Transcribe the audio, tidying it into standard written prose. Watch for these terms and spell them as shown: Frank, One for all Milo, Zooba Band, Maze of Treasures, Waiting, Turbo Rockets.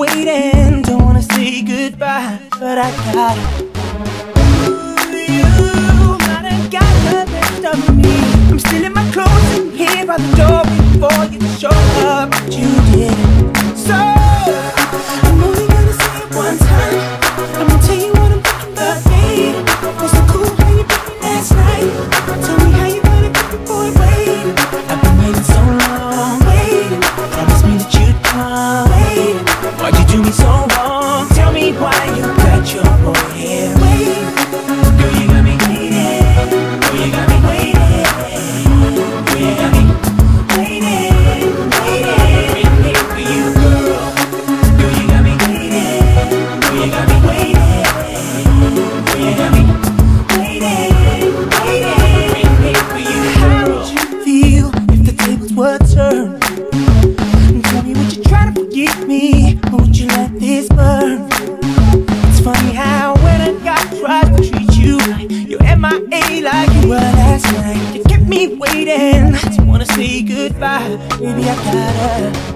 waiting, don't wanna say goodbye, but I gotta. You might have got the best of me. I'm still in my clothes and here by the door before you showed up, but you didn't. So I'm only gonna say it one time. I'm gonna tell you what I'm thinking, but hey, it's so cool how you did me last night. Tell me how you got it, baby boy, wait. I've been waiting so long, waiting. Promise me that you'd come, waiting. Why'd you do me so wrong? Tell me why you cut your boy hair, waiting. Girl, you got me waiting. Girl, you got me waiting. Girl, you got me waiting. Waiting, just kept me waiting. Just wanna say goodbye, baby. I gotta.